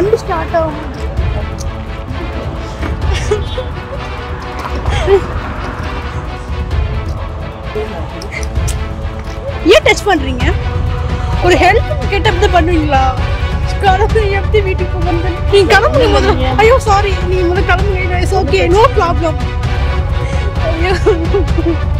బండి స్టార్ట్ అవ్వదు. ஏன் டச் பண்றீங்க? ஒரு ஹெல்ப் கெட்டப் தான் பண்ணுவீங்களா? கரத்து எப்படி வீட்டுக்கு வந்து நீ கிளம்புங்க முதல்ல. ஐயோ சாரி, நீ முதல்ல கிளம்புங்க. It's okay, no problem. ஐயோ